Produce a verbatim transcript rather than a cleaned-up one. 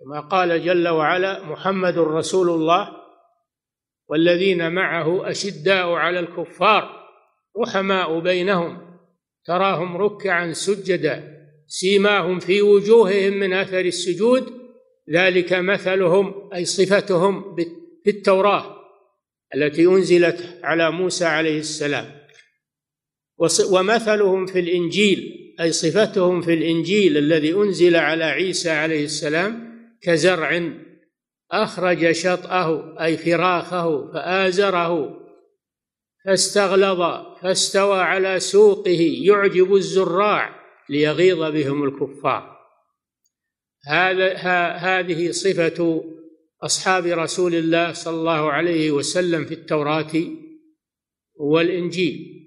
كما قال جل وعلا: محمد رسول الله والذين معه أشداء على الكفار رحماء بينهم تراهم ركعا سجدا سيماهم في وجوههم من أثر السجود ذلك مثلهم أي صفتهم في التوراة التي أنزلت على موسى عليه السلام، ومثلهم في الإنجيل أي صفتهم في الإنجيل الذي أنزل على عيسى عليه السلام كزرع أخرج شطأه أي فراخه فآزره فاستغلظ فاستوى على سوقه يعجب الزراع ليغيظ بهم الكفار. هذه صفة أصحاب رسول الله صلى الله عليه وسلم في التوراة والإنجيل.